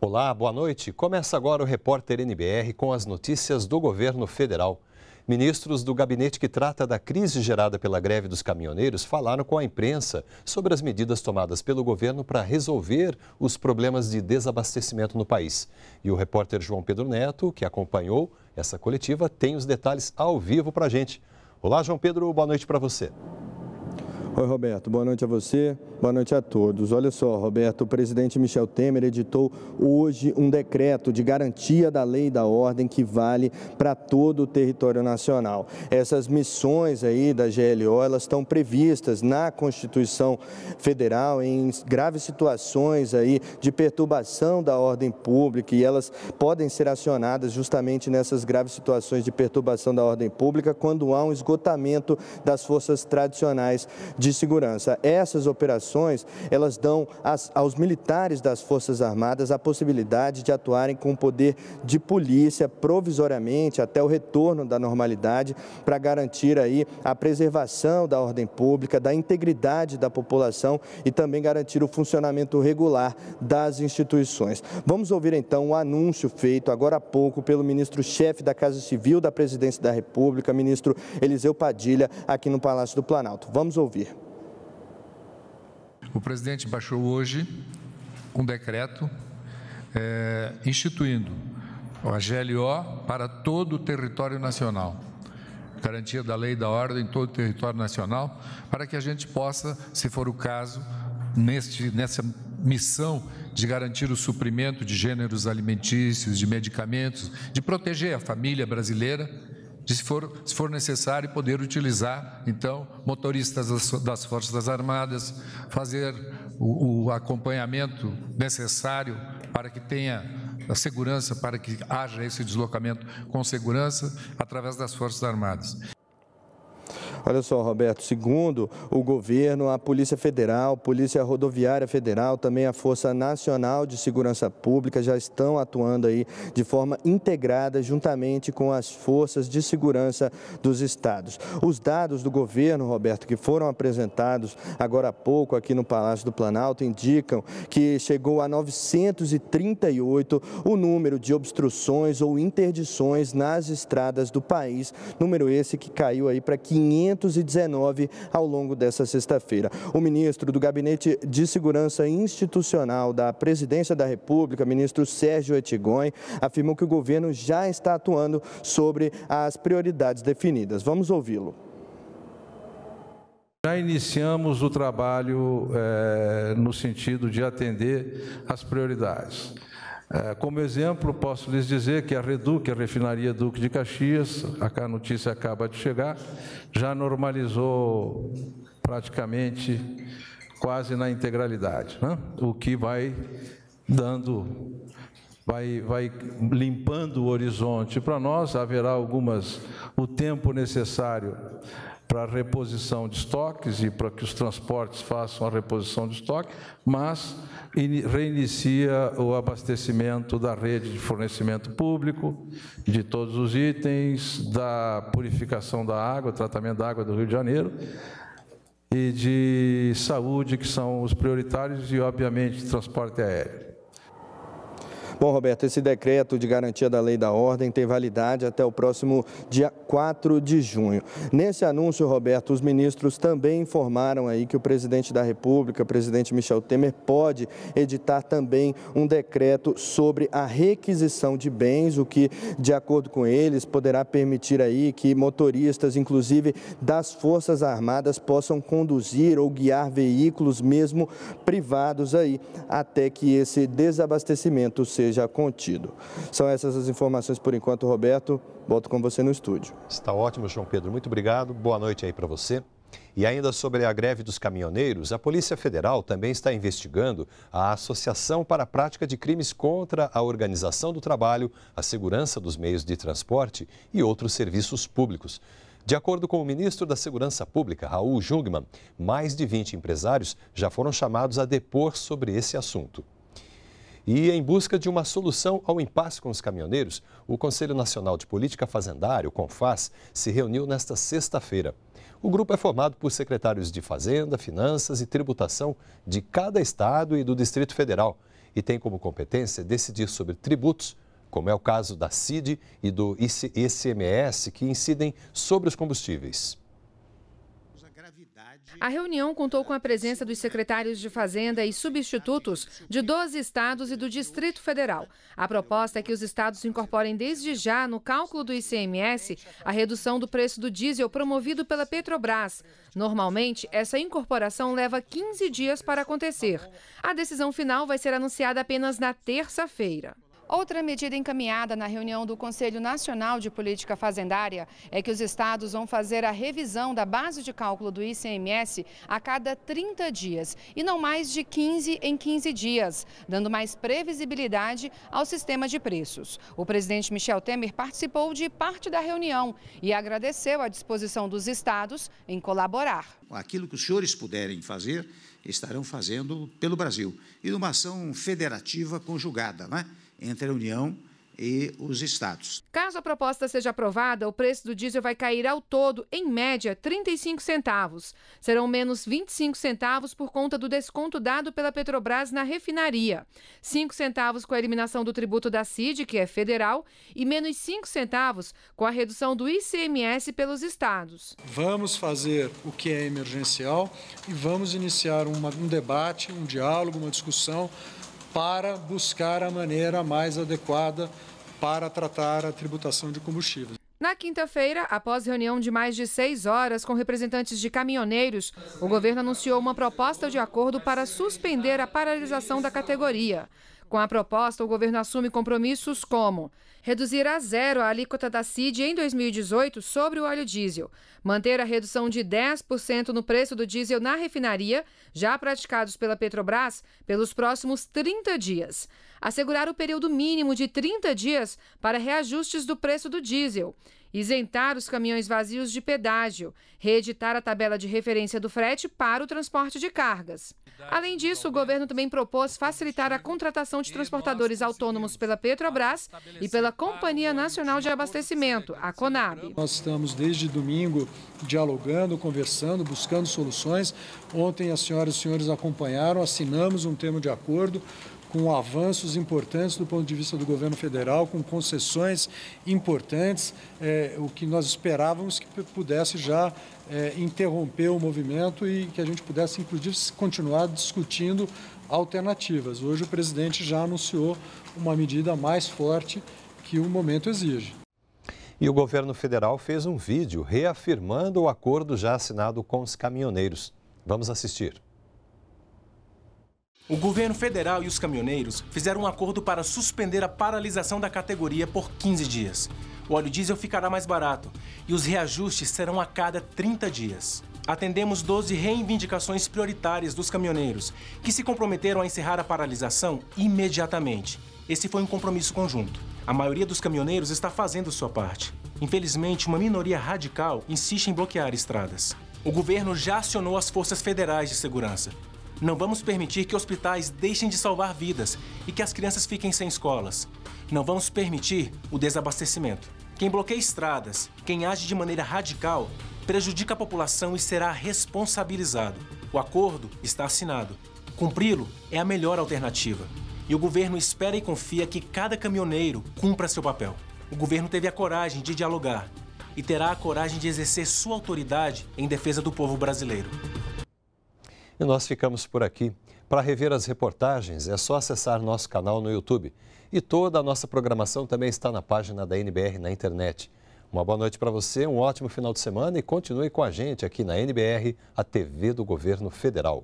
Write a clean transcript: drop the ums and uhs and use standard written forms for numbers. Olá, boa noite. Começa agora o Repórter NBR com as notícias do governo federal. Ministros do gabinete que trata da crise gerada pela greve dos caminhoneiros falaram com a imprensa sobre as medidas tomadas pelo governo para resolver os problemas de desabastecimento no país. E o repórter João Pedro Neto, que acompanhou essa coletiva, tem os detalhes ao vivo para a gente. Olá, João Pedro, boa noite para você. Oi, Roberto. Boa noite a você, boa noite a todos. Olha só, Roberto, o presidente Michel Temer editou hoje um decreto de garantia da lei e da ordem que vale para todo o território nacional. Essas missões aí da GLO, elas estão previstas na Constituição Federal em graves situações aí de perturbação da ordem pública, e elas podem ser acionadas justamente nessas graves situações de perturbação da ordem pública quando há um esgotamento das forças tradicionais de segurança. Essas operações, elas dão aos militares das Forças Armadas a possibilidade de atuarem com o poder de polícia provisoriamente até o retorno da normalidade, para garantir aí a preservação da ordem pública, da integridade da população e também garantir o funcionamento regular das instituições. Vamos ouvir então o anúncio feito agora há pouco pelo ministro-chefe da Casa Civil da Presidência da República, ministro Eliseu Padilha, aqui no Palácio do Planalto. Vamos ouvir. O presidente baixou hoje um decreto instituindo a GLO para todo o território nacional, garantia da lei e da ordem em todo o território nacional, para que a gente possa, se for o caso, nessa missão de garantir o suprimento de gêneros alimentícios, de medicamentos, de proteger a família brasileira, se for necessário, poder utilizar, então, motoristas das Forças Armadas, fazer o acompanhamento necessário para que tenha a segurança, para que haja esse deslocamento com segurança através das Forças Armadas. Olha só, Roberto, segundo o governo, a Polícia Federal, Polícia Rodoviária Federal, também a Força Nacional de Segurança Pública já estão atuando aí de forma integrada juntamente com as forças de segurança dos estados. Os dados do governo, Roberto, que foram apresentados agora há pouco aqui no Palácio do Planalto, indicam que chegou a 938 o número de obstruções ou interdições nas estradas do país, número esse que caiu aí para 519 ao longo dessa sexta-feira. O ministro do Gabinete de Segurança Institucional da Presidência da República, ministro Sérgio Etigon, afirmou que o governo já está atuando sobre as prioridades definidas. Vamos ouvi-lo. Já iniciamos o trabalho no sentido de atender às prioridades. Como exemplo, posso lhes dizer que a Reduc, a refinaria Duque de Caxias, a notícia acaba de chegar, já normalizou praticamente quase na integralidade, né? O que vai dando, vai limpando o horizonte para nós. Haverá o tempo necessário para a reposição de estoques e para que os transportes façam a reposição de estoque, mas reinicia o abastecimento da rede de fornecimento público, de todos os itens, da purificação da água, tratamento da água do Rio de Janeiro, e de saúde, que são os prioritários, e, obviamente, transporte aéreo. Bom, Roberto, esse decreto de garantia da lei e da ordem tem validade até o próximo dia 4 de junho. Nesse anúncio, Roberto, os ministros também informaram aí que o presidente da República, o presidente Michel Temer, pode editar também um decreto sobre a requisição de bens, o que, de acordo com eles, poderá permitir aí que motoristas, inclusive das Forças Armadas, possam conduzir ou guiar veículos, mesmo privados aí, até que esse desabastecimento seja contido. São essas as informações por enquanto, Roberto. Volto com você no estúdio. Está ótimo, João Pedro. Muito obrigado. Boa noite aí para você. E ainda sobre a greve dos caminhoneiros, a Polícia Federal também está investigando a Associação para a Prática de Crimes contra a Organização do Trabalho, a Segurança dos Meios de Transporte e outros serviços públicos. De acordo com o ministro da Segurança Pública, Raul Jungmann, mais de 20 empresários já foram chamados a depor sobre esse assunto. E em busca de uma solução ao impasse com os caminhoneiros, o Conselho Nacional de Política Fazendária, o Confaz, se reuniu nesta sexta-feira. O grupo é formado por secretários de Fazenda, Finanças e Tributação de cada estado e do Distrito Federal. e tem como competência decidir sobre tributos, como é o caso da Cide e do ICMS, que incidem sobre os combustíveis. A reunião contou com a presença dos secretários de Fazenda e substitutos de 12 estados e do Distrito Federal. A proposta é que os estados incorporem desde já no cálculo do ICMS a redução do preço do diesel promovido pela Petrobras. Normalmente, essa incorporação leva 15 dias para acontecer. A decisão final vai ser anunciada apenas na terça-feira. Outra medida encaminhada na reunião do Conselho Nacional de Política Fazendária é que os estados vão fazer a revisão da base de cálculo do ICMS a cada 30 dias e não mais de 15 em 15 dias, dando mais previsibilidade ao sistema de preços. O presidente Michel Temer participou de parte da reunião e agradeceu a disposição dos estados em colaborar. Aquilo que os senhores puderem fazer, estarão fazendo pelo Brasil. E numa ação federativa conjugada, né? Entre a União e os estados. Caso a proposta seja aprovada, o preço do diesel vai cair ao todo, em média, 35 centavos. Serão menos 25 centavos por conta do desconto dado pela Petrobras na refinaria, 5 centavos com a eliminação do tributo da Cide, que é federal, e menos 5 centavos com a redução do ICMS pelos estados. Vamos fazer o que é emergencial e vamos iniciar um debate, um diálogo, uma discussão, para buscar a maneira mais adequada para tratar a tributação de combustíveis. Na quinta-feira, após reunião de mais de 6 horas com representantes de caminhoneiros, o governo anunciou uma proposta de acordo para suspender a paralisação da categoria. Com a proposta, o governo assume compromissos como reduzir a zero a alíquota da Cide em 2018 sobre o óleo diesel, manter a redução de 10% no preço do diesel na refinaria, já praticados pela Petrobras, pelos próximos 30 dias, assegurar o período mínimo de 30 dias para reajustes do preço do diesel, isentar os caminhões vazios de pedágio, reeditar a tabela de referência do frete para o transporte de cargas. Além disso, o governo também propôs facilitar a contratação de transportadores autônomos pela Petrobras e pela Companhia Nacional de Abastecimento, a Conab. Nós estamos desde domingo dialogando, conversando, buscando soluções. Ontem as senhoras e os senhores acompanharam, assinamos um termo de acordo com avanços importantes do ponto de vista do governo federal, com concessões importantes, o que nós esperávamos que pudesse já interromper o movimento e que a gente pudesse, inclusive, continuar discutindo alternativas. Hoje o presidente já anunciou uma medida mais forte que o momento exige. E o governo federal fez um vídeo reafirmando o acordo já assinado com os caminhoneiros. Vamos assistir. O governo federal e os caminhoneiros fizeram um acordo para suspender a paralisação da categoria por 15 dias. O óleo diesel ficará mais barato e os reajustes serão a cada 30 dias. Atendemos 12 reivindicações prioritárias dos caminhoneiros, que se comprometeram a encerrar a paralisação imediatamente. Esse foi um compromisso conjunto. A maioria dos caminhoneiros está fazendo sua parte. Infelizmente, uma minoria radical insiste em bloquear estradas. O governo já acionou as forças federais de segurança. Não vamos permitir que hospitais deixem de salvar vidas e que as crianças fiquem sem escolas. Não vamos permitir o desabastecimento. Quem bloqueia estradas, quem age de maneira radical, prejudica a população e será responsabilizado. O acordo está assinado. Cumpri-lo é a melhor alternativa. E o governo espera e confia que cada caminhoneiro cumpra seu papel. O governo teve a coragem de dialogar e terá a coragem de exercer sua autoridade em defesa do povo brasileiro. E nós ficamos por aqui. Para rever as reportagens, é só acessar nosso canal no YouTube. E toda a nossa programação também está na página da NBR na internet. Uma boa noite para você, um ótimo final de semana e continue com a gente aqui na NBR, a TV do Governo Federal.